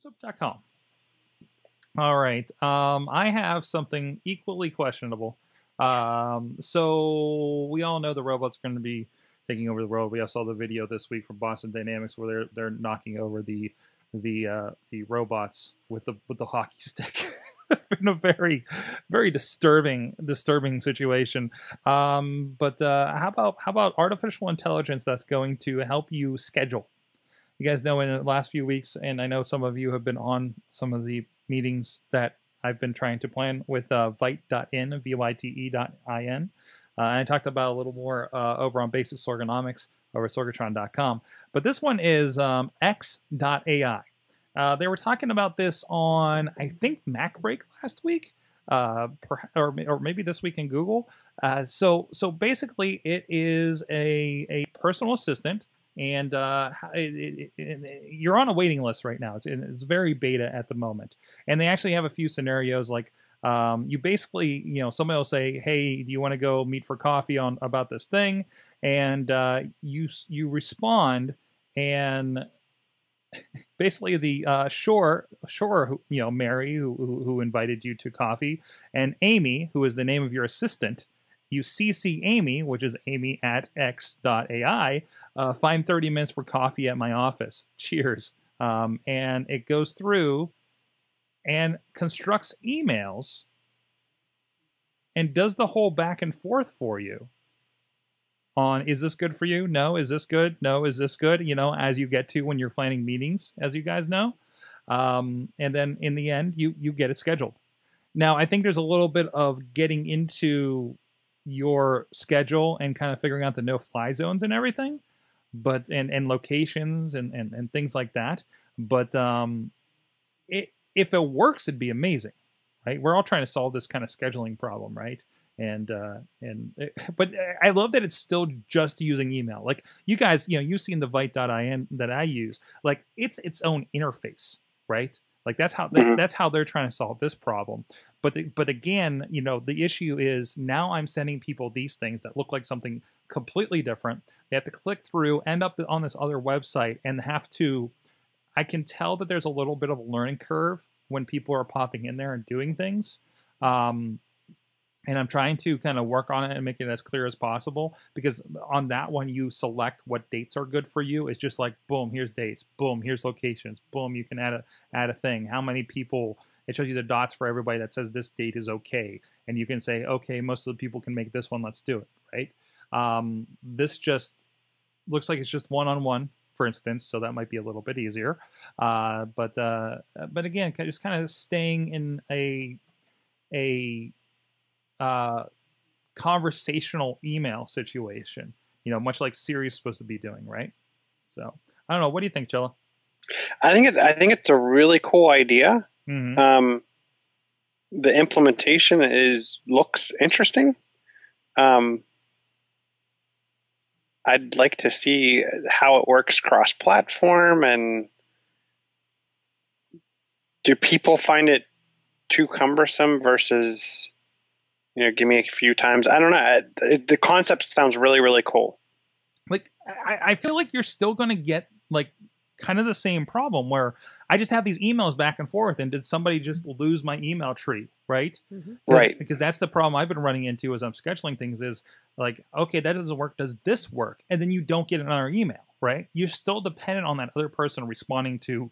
Soup.com. All right. I have something equally questionable. Yes. So we all know the robots are going to be taking over the world. We all saw the video this week from Boston Dynamics where they're knocking over the robots with the hockey stick. It's been a very disturbing situation. But how about artificial intelligence that's going to help you schedule? You guys know in the last few weeks, and I know some of you have been on some of the meetings that I've been trying to plan with vite.in, vite.in. I talked about a little more over on basic Sorgonomics over at sorgatron.com. But this one is x.ai. They were talking about this on, I think, Mac Break last week, or maybe this week in Google. So basically, it is a personal assistant, and you're on a waiting list right now. It's very beta at the moment, and they actually have a few scenarios like you basically, somebody will say, "Hey, do you want to go meet for coffee about this thing?" And you respond and. Basically, the Mary, who invited you to coffee, and Amy, who is the name of your assistant, you CC Amy, which is Amy at x.ai, find 30 minutes for coffee at my office. Cheers. And it goes through and constructs emails and does the whole back and forth for you. On, is this good for you? No. Is this good? No. Is this good? As you get to when you're planning meetings, as you guys know. And then in the end, you get it scheduled. Now, I think there's a little bit of getting into your schedule and kind of figuring out the no-fly zones and everything, but and locations and things like that. But if it works, it'd be amazing, right? We're all trying to solve this kind of scheduling problem, right? But I love that it's still just using email. Like you guys, you've seen the vite.in that I use. Like it's own interface, right? Like that's how they're trying to solve this problem. But again, the issue is now I'm sending people these things that look like something completely different. They have to click through, end up on this other website, and have to. I can tell that there's a little bit of a learning curve when people are popping in there and doing things. And I'm trying to kind of work on it and make it as clear as possible, because on that one, you select what dates are good for you. It's just like, boom, here's dates. Boom, here's locations. Boom, you can add a thing. How many people, it shows you the dots for everybody that says this date is okay. And you can say, okay, most of the people can make this one. Let's do it, right? This just looks like it's just one-on-one, for instance. So that might be a little bit easier. But again, just kind of staying in a conversational email situation, much like Siri's supposed to be doing, right? So I don't know. What do you think, Chilla? I think it's a really cool idea. Mm-hmm. The implementation looks interesting. I'd like to see how it works cross-platform, and do people find it too cumbersome versus. Give me a few times. I don't know. The concept sounds really, really cool. Like, I feel like you're still going to get, like, kind of the same problem where I just have these emails back and forth, and did somebody just lose my email tree, right? Mm-hmm. Right. Because that's the problem I've been running into as I'm scheduling things is, like, okay, that doesn't work. Does this work? And then you don't get another email, right? You're still dependent on that other person responding to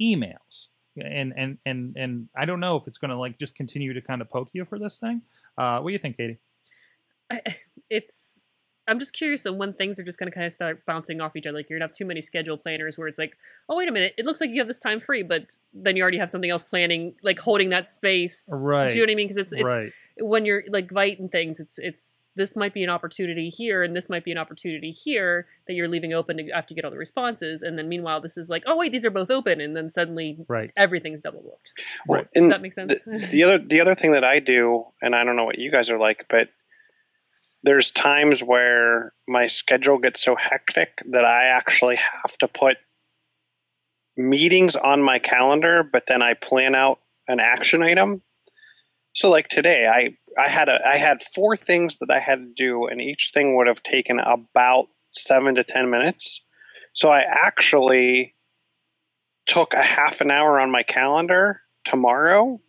emails. And I don't know if it's going to, like, just continue to kind of poke you for this thing. What do you think, Katie? I'm just curious on when things are just going to kind of start bouncing off each other. Like, you're going to have too many schedule planners where it's like, oh, wait a minute. It looks like you have this time free, but then you already have something else planning, like holding that space. Right. Do you know what I mean? Because it's right. When you're like Vite and things, it's this might be an opportunity here and this might be an opportunity here that you're leaving open to, after you get all the responses. And then meanwhile, this is like, oh, wait, these are both open. And then suddenly everything's double booked. Right. Does that make sense? The other thing that I do, and I don't know what you guys are like, but there's times where my schedule gets so hectic that I actually have to put meetings on my calendar, but then I plan out an action item. So like today, I had 4 things that I had to do, and each thing would have taken about 7 to 10 minutes. So I actually took a half an hour on my calendar tomorrow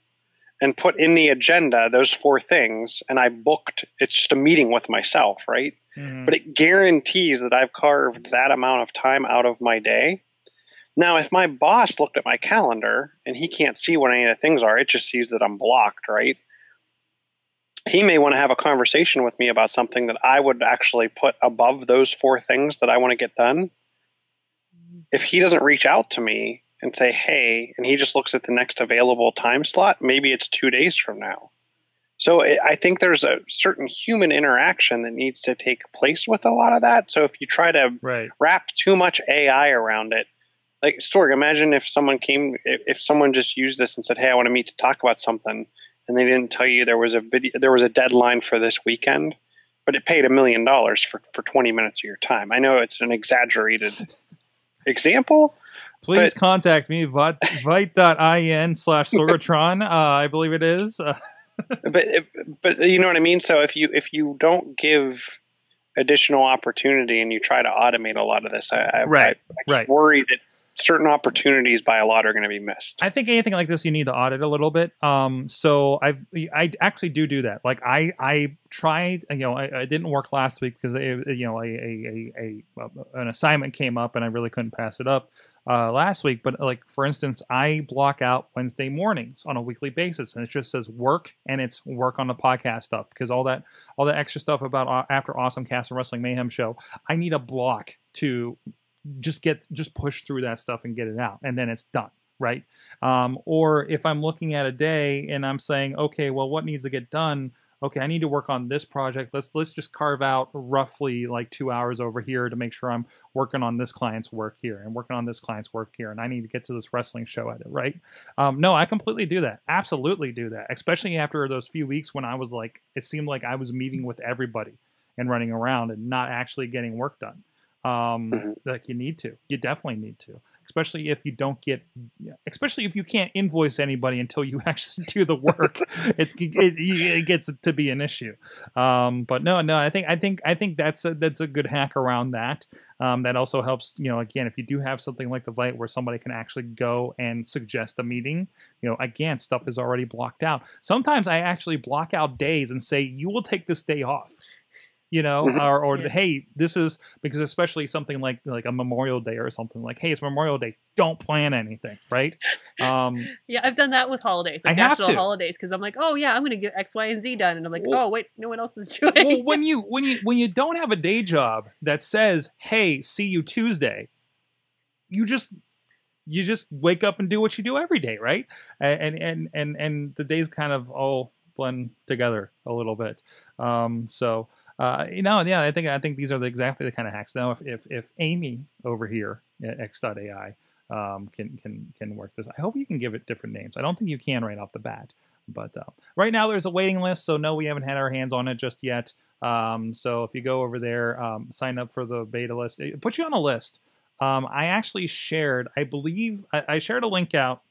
and put in the agenda those four things, and I booked, it's just a meeting with myself, right? Mm-hmm. But it guarantees that I've carved that amount of time out of my day. Now, if my boss looked at my calendar and he can't see what any of the things are, it just sees that I'm blocked, right? He may want to have a conversation with me about something that I would actually put above those four things that I want to get done. If he doesn't reach out to me and say, hey, and he just looks at the next available time slot, maybe it's 2 days from now. So I think there's a certain human interaction that needs to take place with a lot of that. So if you try to wrap too much AI around it, like, Sorg, imagine if someone came, if someone just used this and said, hey, I want to meet to talk about something, and they didn't tell you there was a video, there was a deadline for this weekend, but it paid $1 million for 20 minutes of your time. I know it's an exaggerated example. Please contact me, vite.in/Sorgatron, I believe it is. But you know what I mean? So if you don't give additional opportunity and you try to automate a lot of this, I worry that certain opportunities by a lot are going to be missed. I think anything like this, you need to audit a little bit. So I actually do that. Like I tried, you know, I didn't work last week because, you know, an assignment came up and I really couldn't pass it up last week. But like, for instance, I block out Wednesday mornings on a weekly basis, and it just says work, and it's work on the podcast stuff, because all that extra stuff about After Awesome Cast and Wrestling Mayhem Show, I need a block to just push through that stuff and get it out, and then it's done, right? Or if I'm looking at a day and I'm saying, okay, well, what needs to get done? Okay, I need to work on this project. Let's just carve out roughly like 2 hours over here to make sure I'm working on this client's work here and working on this client's work here, and I need to get to this wrestling show edit, right? No, I completely do that. Absolutely do that, especially after those few weeks when I was like, it seemed like I was meeting with everybody and running around and not actually getting work done. Like, you definitely need to, especially if you can't invoice anybody until you actually do the work. it gets to be an issue. But no, I think that's a good hack around that. That also helps, you know, again, if you do have something like the Vite where somebody can actually go and suggest a meeting, you know, again, stuff is already blocked out. Sometimes I actually block out days and say, you will take this day off. You know, or hey, this is, because especially something like a Memorial Day or something, like, hey, it's Memorial Day, don't plan anything, right? Yeah, I've done that with holidays, like national holidays, because I'm like, oh yeah, I'm going to get X, Y, and Z done, and I'm like, well, oh wait, no one else is doing. Well, when you don't have a day job that says, hey, see you Tuesday, you just wake up and do what you do every day, right? And the days kind of all blend together a little bit, so. You know, yeah, I think these are exactly the kind of hacks. Now, if Amy over here at x.ai can work this, I hope you can give it different names. I don't think you can right off the bat, but right now there's a waiting list, so no, we haven't had our hands on it just yet. So if you go over there, sign up for the beta list, it puts you on a list. I actually shared, I believe, I shared a link out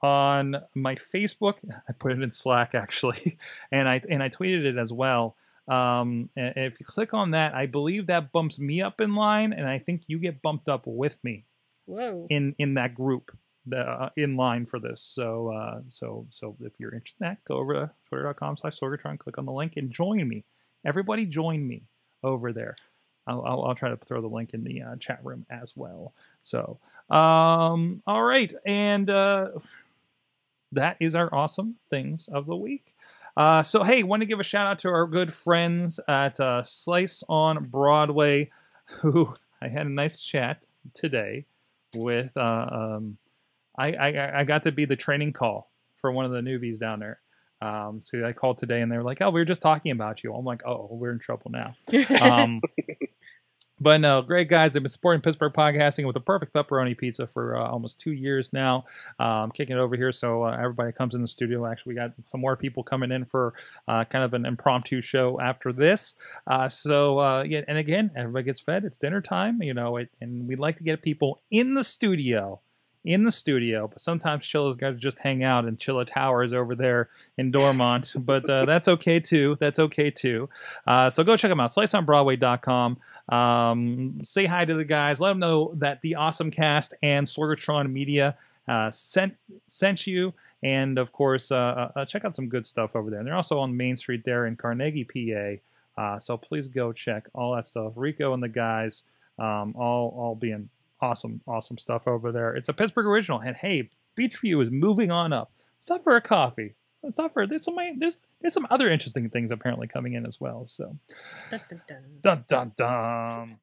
on my Facebook. I put it in Slack actually, and I tweeted it as well. And if you click on that, I believe that bumps me up in line, and I think you get bumped up with me. Whoa. In that group, in line for this. So so if you're interested in that, go over to twitter.com/sorgatron, click on the link, and join me. Everybody, join me over there. I'll try to throw the link in the chat room as well. So all right, and that is our awesome things of the week. So, hey, want to give a shout out to our good friends at Slice on Broadway, who I had a nice chat today with. I got to be the training call for one of the newbies down there. So I called today and they were like, oh, we were just talking about you. I'm like, oh, we're in trouble now. But no, great guys. They've been supporting Pittsburgh podcasting with a perfect pepperoni pizza for almost 2 years now. Kicking it over here, so everybody comes in the studio. Actually, we got some more people coming in for kind of an impromptu show after this. Yeah, and again, everybody gets fed. It's dinner time, you know, and we like to get people in the studio in the studio, but sometimes Chilla's got to just hang out in Chilla Towers over there in Dormont. But that's okay too. That's okay too. So go check them out. SliceOnBroadway.com. Say hi to the guys. Let them know that the Awesome Cast and Sorgatron Media sent you. And of course, check out some good stuff over there. And they're also on Main Street there in Carnegie, PA. So please go check all that stuff. Rico and the guys, all being awesome, awesome stuff over there. It's a Pittsburgh original. And hey, Beachview is moving on up. Stop for a coffee. Stop for there's some other interesting things apparently coming in as well. So dun dun dun.